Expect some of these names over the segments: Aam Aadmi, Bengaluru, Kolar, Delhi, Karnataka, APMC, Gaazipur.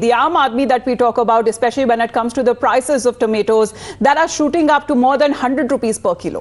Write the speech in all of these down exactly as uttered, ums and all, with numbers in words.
The Aam Aadmi that we talk about, especially when it comes to the prices of tomatoes that are shooting up to more than one hundred rupees per kilo.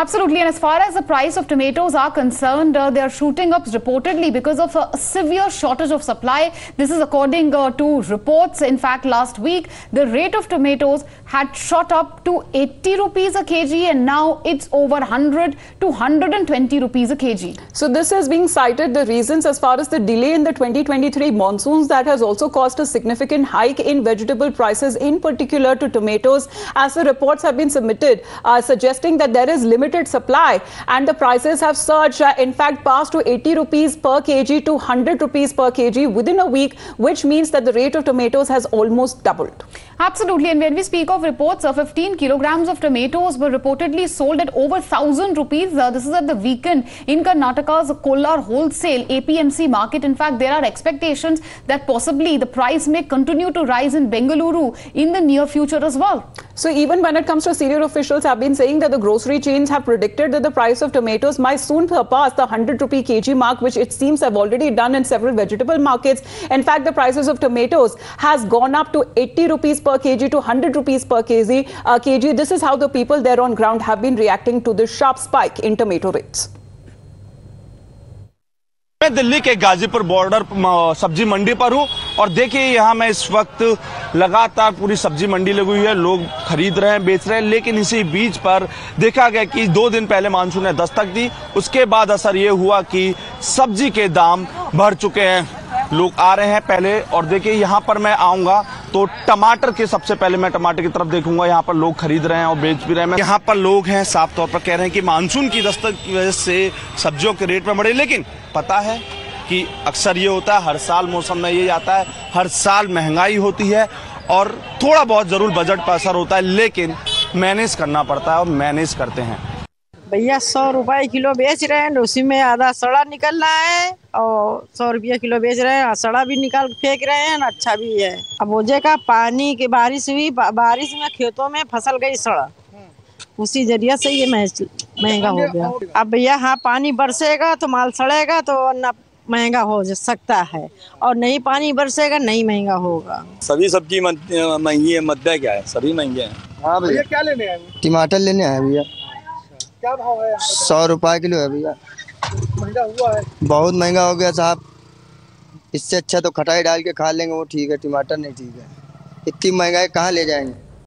Absolutely. And as far as the price of tomatoes are concerned, uh, they are shooting up reportedly because of a severe shortage of supply. This is according uh, to reports. In fact, last week, the rate of tomatoes had shot up to eighty rupees a kg, and now it's over one hundred to one hundred twenty rupees a kg. So this is being cited the reasons as far as the delay in the twenty twenty-three monsoons that has also caused a significant hike in vegetable prices, in particular to tomatoes, as the reports have been submitted uh, suggesting that there is limited supply and the prices have surged, uh, in fact passed to eighty rupees per kg to one hundred rupees per kg within a week, which means that the rate of tomatoes has almost doubled. Absolutely. And when we speak of reports, uh, fifteen kilograms of tomatoes were reportedly sold at over one thousand rupees. Uh, this is at the weekend in Karnataka's Kolar wholesale A P M C market. In fact, there are expectations that possibly the price may continue to rise in Bengaluru in the near future as well. So even when it comes to senior officials have been saying that the grocery chains have predicted that the price of tomatoes might soon surpass the one hundred rupee kg mark, which it seems have already done in several vegetable markets. In fact, the prices of tomatoes has gone up to eighty rupees per kg to one hundred rupees per kg. Uh, kg. This is how the people there on ground have been reacting to this sharp spike in tomato rates. मैं दिल्ली के Ghazipur border सब्जी मंडी पर हूं और देखिए यहां मैं इस वक्त लगातार पूरी सब्जी मंडी लगी हुई है, लोग खरीद रहे हैं, बेच रहे हैं, लेकिन इसी बीच पर देखा गया कि दो दिन पहले मानसून ने दस्तक दी, उसके बाद असर ये हुआ कि सब्जी के दाम बढ़ चुके हैं, लोग आ रहे हैं पहले। और देखिए यहाँ पर मैं आऊँगा तो टमाटर के सबसे पहले मैं टमाटर की तरफ देखूंगा, यहाँ पर लोग खरीद रहे हैं और बेच भी रहे हैं। यहाँ पर लोग हैं साफ तौर पर कह रहे हैं कि मानसून की दस्तक की वजह से सब्जियों के रेट में बढ़े, लेकिन पता है कि अक्सर ये होता है, हर साल मौसम में ये आता है, हर साल महंगाई होती है और थोड़ा बहुत जरूर बजट पर असर होता है, लेकिन मैनेज करना पड़ता है और मैनेज करते हैं। भैया सौ रुपये किलो बेच रहे हैं, उसी में आधा सड़ा निकल रहा है और सौ रुपया किलो बेच रहे हैं, सड़ा भी निकाल फेंक रहे हैं, अच्छा भी है। अब ओझे का पानी की बारिश हुई, बारिश में खेतों में फसल गई सड़ा, उसी जरिया से ये महंगा हो गया। अब भैया हाँ पानी बरसेगा तो माल सड़ेगा तो ना महंगा हो सकता है, और नहीं पानी बरसेगा नहीं महंगा होगा। सभी सब्जी महंगी है, मद्दा क्या है, सभी महंगे हैं। हाँ भैया क्या लेने आए? टमाटर लेने आए भैया। क्या भाव है? सौ रुपये किलो है भैया। महंगा हुआ है, बहुत महंगा हो गया साहब। इससे अच्छा तो खटाई डाल के खा लेंगे, वो ठीक है, टमाटर नहीं ठीक है। इतनी महंगाई कहाँ ले जाएंगे।